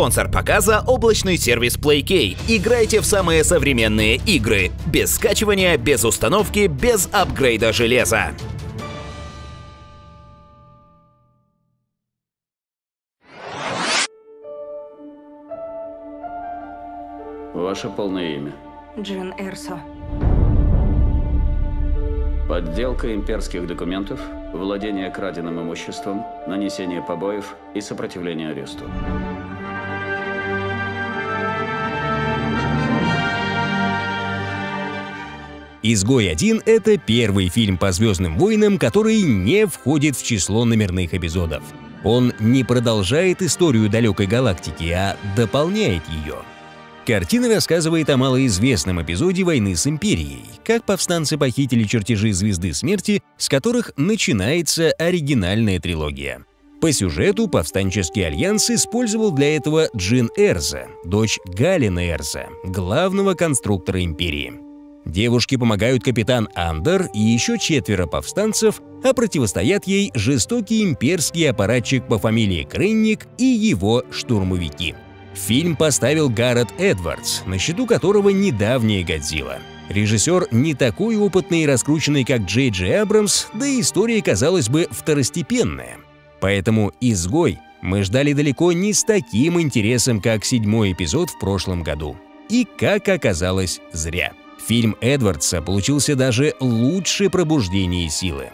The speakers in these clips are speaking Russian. Спонсор показа — облачный сервис PlayKey. Играйте в самые современные игры. Без скачивания, без установки, без апгрейда железа. Ваше полное имя? Джин Эрсо. Подделка имперских документов, владение краденым имуществом, нанесение побоев и сопротивление аресту. «Изгой-1» — это первый фильм по «Звездным войнам», который не входит в число номерных эпизодов. Он не продолжает историю далекой галактики, а дополняет ее. Картина рассказывает о малоизвестном эпизоде войны с Империей, как повстанцы похитили чертежи Звезды Смерти, с которых начинается оригинальная трилогия. По сюжету повстанческий альянс использовал для этого Джин Эрсо, дочь Гэлена Эрсо, главного конструктора Империи. Девушке помогают капитан Андер и еще четверо повстанцев, а противостоят ей жестокий имперский аппаратчик по фамилии Кренник и его штурмовики. Фильм поставил Гарет Эдвардс, на счету которого недавняя «Годзилла». Режиссер не такой опытный и раскрученный, как Джей Джей Абрамс, да и история, казалось бы, второстепенная. Поэтому «Изгой» мы ждали далеко не с таким интересом, как седьмой эпизод в прошлом году. И, как оказалось, зря. Фильм Эдвардса получился даже лучше «Пробуждения силы».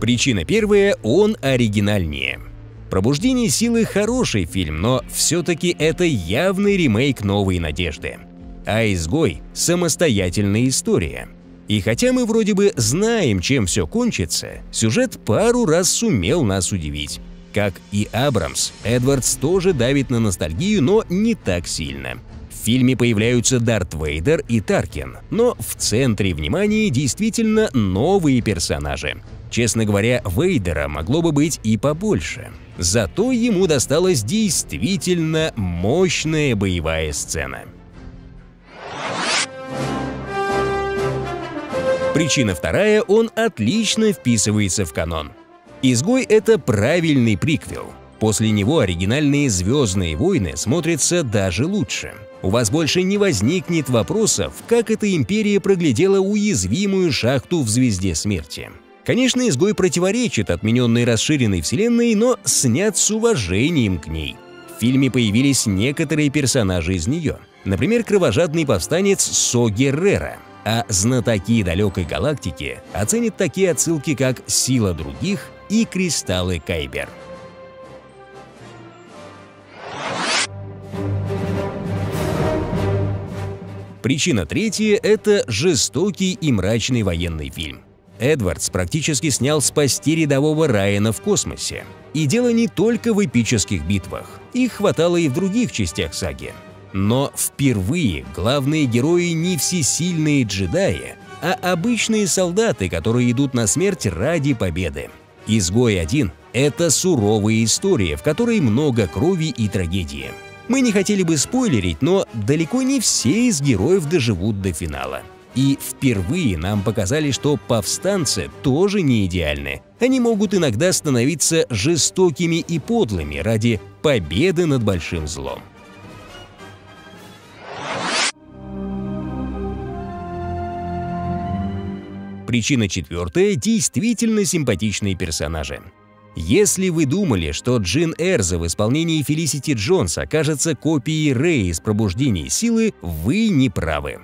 Причина первая – он оригинальнее. «Пробуждение силы» – хороший фильм, но все-таки это явный ремейк «Новой надежды». А «Изгой» – самостоятельная история. И хотя мы вроде бы знаем, чем все кончится, сюжет пару раз сумел нас удивить. Как и Абрамс, Эдвардс тоже давит на ностальгию, но не так сильно. В фильме появляются Дарт Вейдер и Таркин, но в центре внимания действительно новые персонажи. Честно говоря, Вейдера могло бы быть и побольше. Зато ему досталась действительно мощная боевая сцена. Причина вторая – он отлично вписывается в канон. «Изгой» – это правильный приквел. После него оригинальные «Звездные войны» смотрятся даже лучше. У вас больше не возникнет вопросов, как эта империя проглядела уязвимую шахту в «Звезде смерти». Конечно, «Изгой» противоречит отмененной расширенной вселенной, но снят с уважением к ней. В фильме появились некоторые персонажи из нее. Например, кровожадный повстанец Со Геррера. А знатоки далекой галактики оценят такие отсылки, как «Сила других» и «Кристаллы Кайбер». Причина третья – это жестокий и мрачный военный фильм. Эдвардс практически снял «Спасти рядового Райана в космосе». И дело не только в эпических битвах. Их хватало и в других частях саги. Но впервые главные герои не всесильные джедаи, а обычные солдаты, которые идут на смерть ради победы. «Изгой-1» — это суровая история, в которой много крови и трагедии. Мы не хотели бы спойлерить, но далеко не все из героев доживут до финала. И впервые нам показали, что повстанцы тоже не идеальны. Они могут иногда становиться жестокими и подлыми ради победы над большим злом. Причина четвертая – действительно симпатичные персонажи. Если вы думали, что Джин Эрсо в исполнении Фелисити Джонс окажется копией Рэй из «Пробуждения силы», вы не правы.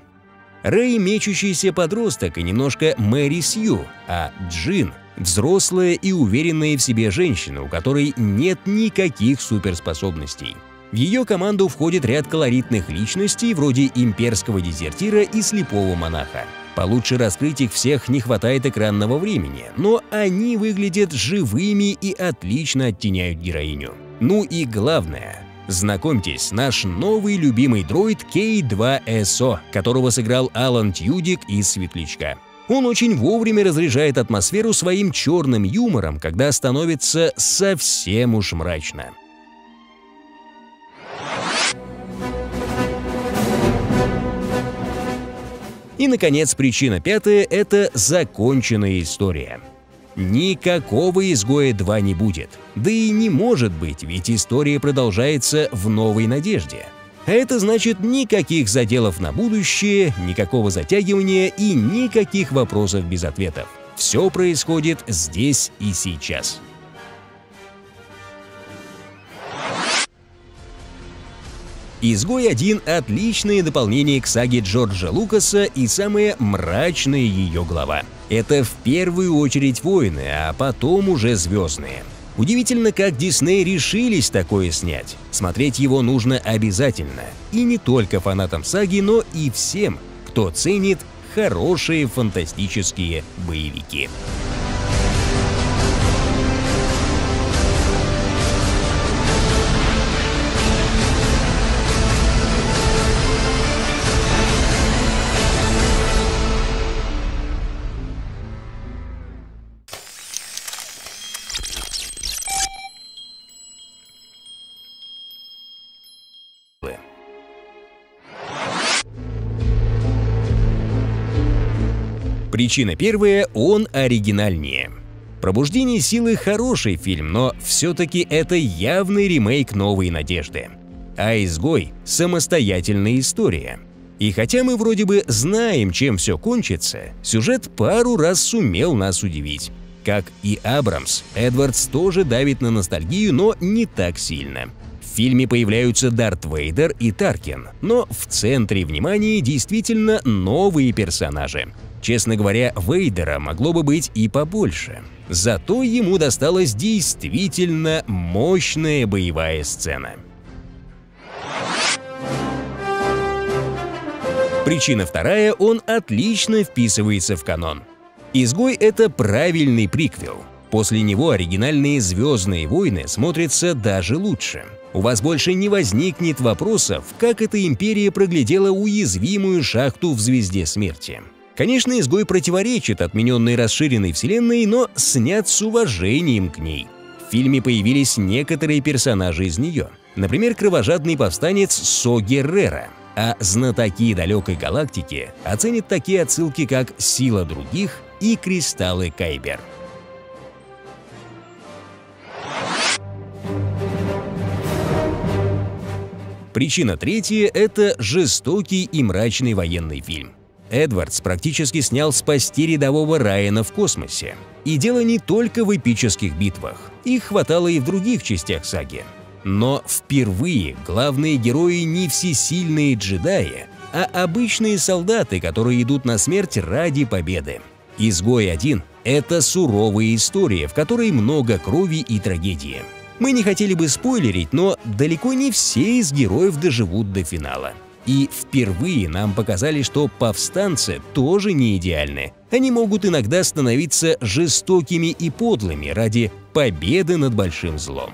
Рэй – мечущийся подросток и немножко Мэри Сью, а Джин – взрослая и уверенная в себе женщина, у которой нет никаких суперспособностей. В ее команду входит ряд колоритных личностей, вроде имперского дезертира и слепого монаха. Получше раскрыть их всех не хватает экранного времени, но они выглядят живыми и отлично оттеняют героиню. Ну и главное. Знакомьтесь, наш новый любимый дроид K2SO, которого сыграл Алан Тьюдик из «Светлячка». Он очень вовремя разряжает атмосферу своим черным юмором, когда становится совсем уж мрачно. И, наконец, причина пятая – это законченная история. Никакого «Изгоя 2» не будет. Да и не может быть, ведь история продолжается в новой надежде. А это значит никаких заделов на будущее, никакого затягивания и никаких вопросов без ответов. Все происходит здесь и сейчас. «Изгой 1» — отличное дополнение к саге Джорджа Лукаса и самая мрачная ее глава. Это в первую очередь воины, а потом уже звездные. Удивительно, как Дисней решились такое снять. Смотреть его нужно обязательно. И не только фанатам саги, но и всем, кто ценит хорошие фантастические боевики. Причина первая – он оригинальнее. «Пробуждение силы» – хороший фильм, но все-таки это явный ремейк «Новой надежды». А «Изгой» – самостоятельная история. И хотя мы вроде бы знаем, чем все кончится, сюжет пару раз сумел нас удивить. Как и Абрамс, Эдвардс тоже давит на ностальгию, но не так сильно. В фильме появляются Дарт Вейдер и Таркин, но в центре внимания действительно новые персонажи. Честно говоря, Вейдера могло бы быть и побольше. Зато ему досталась действительно мощная боевая сцена. Причина вторая – он отлично вписывается в канон. «Изгой» – это правильный приквел. После него оригинальные «Звездные войны» смотрятся даже лучше. У вас больше не возникнет вопросов, как эта империя проглядела уязвимую шахту в «Звезде смерти». Конечно, «Изгой» противоречит отмененной расширенной вселенной, но снят с уважением к ней. В фильме появились некоторые персонажи из нее. Например, кровожадный повстанец Со Геррера. А знатоки далекой галактики оценят такие отсылки, как «Сила других» и «Кристаллы Кайбер». Причина третья – это жестокий и мрачный военный фильм. Эдвардс практически снял «Спасти рядового Райана в космосе». И дело не только в эпических битвах. Их хватало и в других частях саги. Но впервые главные герои не всесильные джедаи, а обычные солдаты, которые идут на смерть ради победы. «Изгой 1» — это суровая история, в которой много крови и трагедии. Мы не хотели бы спойлерить, но далеко не все из героев доживут до финала. И впервые нам показали, что повстанцы тоже не идеальны. Они могут иногда становиться жестокими и подлыми ради победы над большим злом.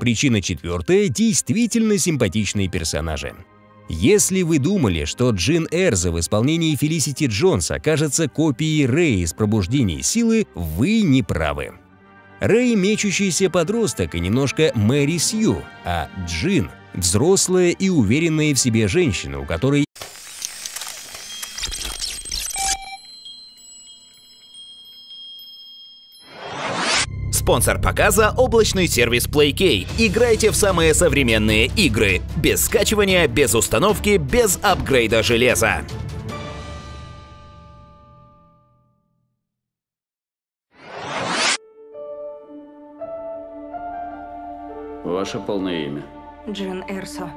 Причина четвертая – действительно симпатичные персонажи. Если вы думали, что Джин Эрсо в исполнении Фелисити Джонс окажется копией Рэй из «Пробуждения силы», вы не правы. Рэй – мечущийся подросток и немножко Мэри Сью, а Джин – взрослая и уверенная в себе женщина, у которой спонсор показа – облачный сервис PlayKey. Играйте в самые современные игры. Без скачивания, без установки, без апгрейда железа. Ваше полное имя? Джин Эрсо.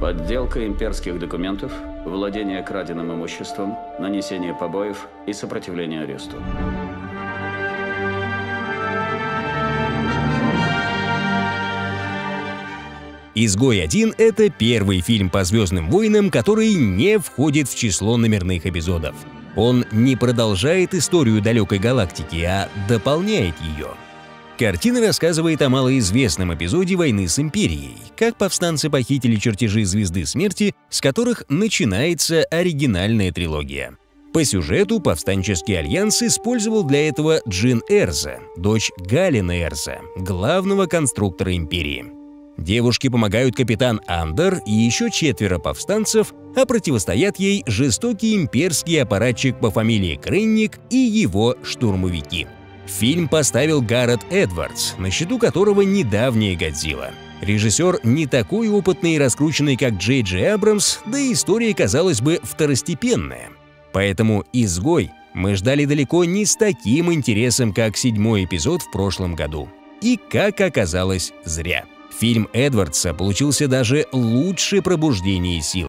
Подделка имперских документов, владение краденым имуществом, нанесение побоев и сопротивление аресту. «Изгой 1» — это первый фильм по «Звездным войнам», который не входит в число номерных эпизодов. Он не продолжает историю далекой галактики, а дополняет ее. Картина рассказывает о малоизвестном эпизоде войны с Империей, как повстанцы похитили чертежи «Звезды смерти», с которых начинается оригинальная трилогия. По сюжету повстанческий альянс использовал для этого Джин Эрсо, дочь Гэлена Эрсо, главного конструктора Империи. Девушке помогают капитан Андер и еще 4 повстанцев, а противостоят ей жестокий имперский аппаратчик по фамилии Кренник и его штурмовики. Фильм поставил Гарет Эдвардс, на счету которого недавняя «Годзилла». Режиссер не такой опытный и раскрученный, как Джей Джей Абрамс, да и история, казалось бы, второстепенная. Поэтому «Изгой» мы ждали далеко не с таким интересом, как 7-й эпизод в прошлом году. И, как оказалось, зря. Фильм Эдвардса получился даже лучше «Пробуждения сил».